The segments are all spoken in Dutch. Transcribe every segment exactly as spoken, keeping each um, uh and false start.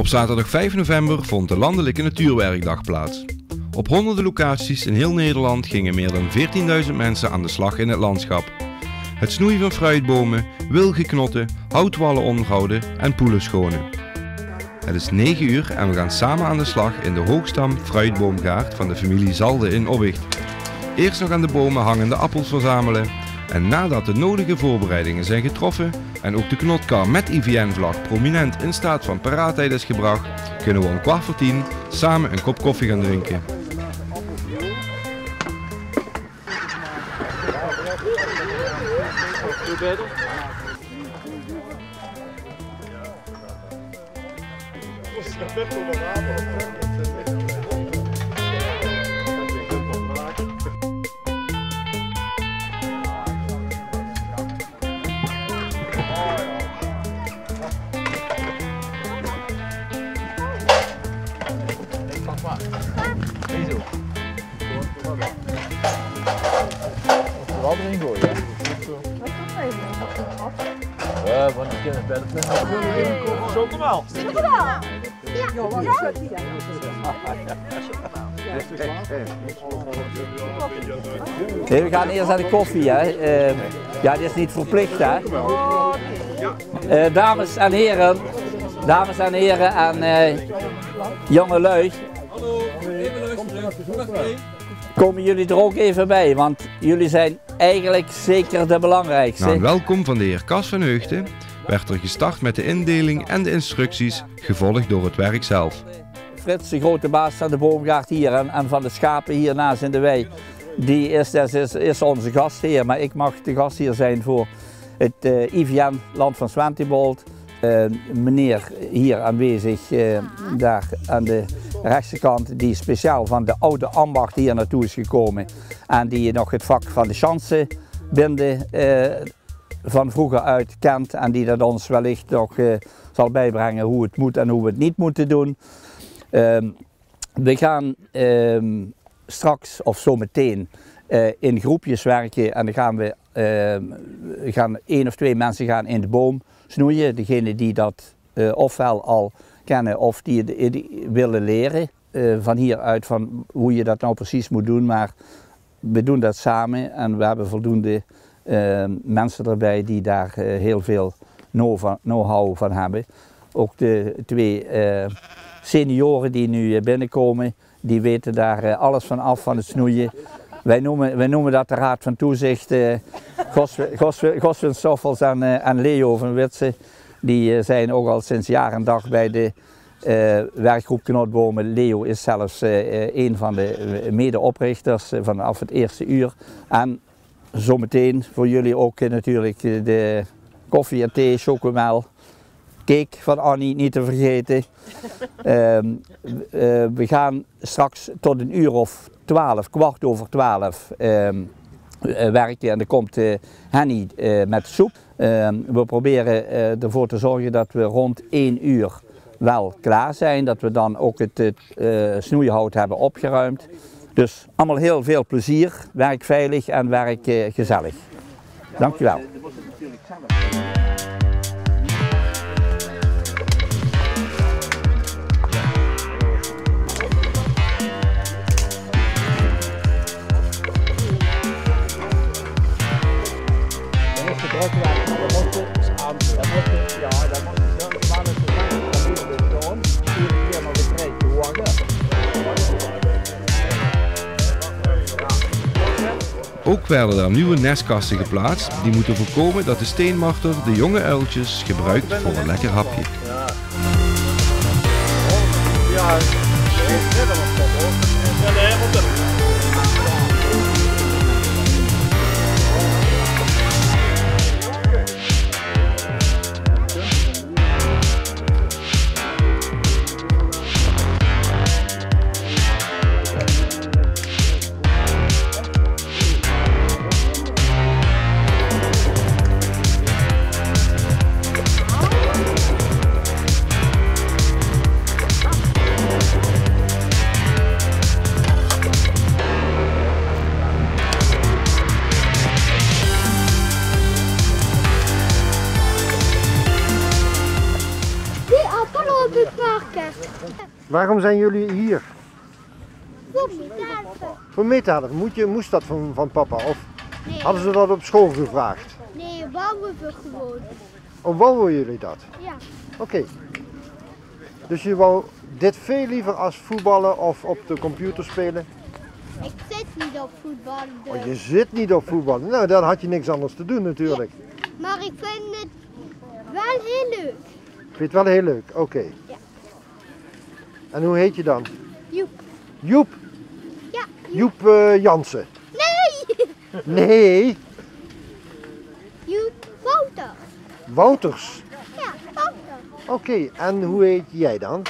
Op zaterdag vijf november vond de Landelijke Natuurwerkdag plaats. Op honderden locaties in heel Nederland gingen meer dan veertienduizend mensen aan de slag in het landschap. Het snoeien van fruitbomen, wilgenknotten, houtwallen onderhouden en poelen schonen. Het is negen uur en we gaan samen aan de slag in de Hoogstam Fruitboomgaard van de familie Salden in Obicht. Eerst nog aan de bomen hangende appels verzamelen en nadat de nodige voorbereidingen zijn getroffen en ook de knotkar met I V N-vlag prominent in staat van paraatheid is gebracht, kunnen we om kwart voor tien samen een kop koffie gaan drinken. Nee, we gaan eerst aan de koffie, hè. Uh, ja, die is niet verplicht, hè. Uh, dames en heren, dames en heren en uh, jonge lui. Hallo, even luisteren. Komen jullie er ook even bij, want jullie zijn eigenlijk zeker de belangrijkste. Na een welkom van de heer Kas van Heugten werd er gestart met de indeling en de instructies, gevolgd door het werk zelf. Frits, de grote baas van de boomgaard hier en, en van de schapen hiernaast in de wei, die is, is, is onze gastheer. Maar ik mag de gastheer zijn voor het uh, I V N Land van Zwantibold. Uh, meneer hier aanwezig, uh, daar aan de rechterkant, die speciaal van de oude ambacht hier naartoe is gekomen. En die nog het vak van de chansenbinden uh, van vroeger uit kent. En die dat ons wellicht nog uh, zal bijbrengen hoe het moet en hoe we het niet moeten doen. Um, we gaan um, straks of zo meteen uh, in groepjes werken en dan gaan we uh, gaan één of twee mensen gaan in de boom snoeien. Degene die dat uh, ofwel al kennen of die, die, die willen leren uh, van hieruit van hoe je dat nou precies moet doen. Maar we doen dat samen en we hebben voldoende uh, mensen erbij die daar uh, heel veel know-how van hebben. Ook de twee uh, senioren die nu binnenkomen, die weten daar alles van af, van het snoeien. Wij noemen, wij noemen dat de Raad van Toezicht. Eh, Goswin Stoffels en, en Leo van Witsen, die zijn ook al sinds jaar en dag bij de eh, werkgroep Knotbomen. Leo is zelfs eh, een van de medeoprichters vanaf het eerste uur. En zometeen voor jullie ook eh, natuurlijk de koffie en thee, chocomel. Cake van Annie, niet te vergeten. Uh, uh, we gaan straks tot een uur of twaalf, kwart over twaalf uh, uh, werken en dan komt uh, Hennie uh, met soep. Uh, we proberen uh, ervoor te zorgen dat we rond één uur wel klaar zijn, dat we dan ook het, het uh, snoeihout hebben opgeruimd. Dus allemaal heel veel plezier, werk veilig en werk uh, gezellig. Dankjewel. Ook werden er nieuwe nestkasten geplaatst die moeten voorkomen dat de steenmarter de jonge uiltjes gebruikt voor een lekker hapje. Hallo op het park. Waarom zijn jullie hier? Voor middagen. Voor middagen? Moet je, moest dat van, van papa? Of nee. Hadden ze dat op school gevraagd? Nee, wouden we gewoon. Oh, wouden jullie dat? Ja. Oké. Okay. Dus je wou dit veel liever als voetballen of op de computer spelen? Ik zit niet op voetballen. Dus. Oh, je zit niet op voetballen. Nou, dan had je niks anders te doen natuurlijk. Ja. Maar ik vind het wel heel leuk. Ik vind het wel heel leuk, oké. Okay. Ja. En hoe heet je dan? Joep. Joep? Ja. Joep, Joep uh, Jansen? Nee! Nee? Joep Wouters. Wouters? Ja, Wouters. Oké, okay. En hoe heet jij dan?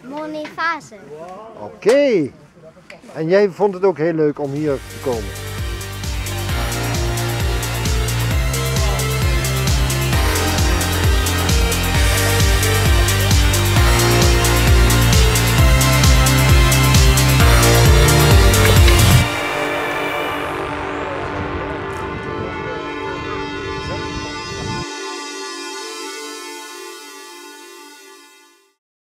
Monifaze. Oké. Okay. En jij vond het ook heel leuk om hier te komen?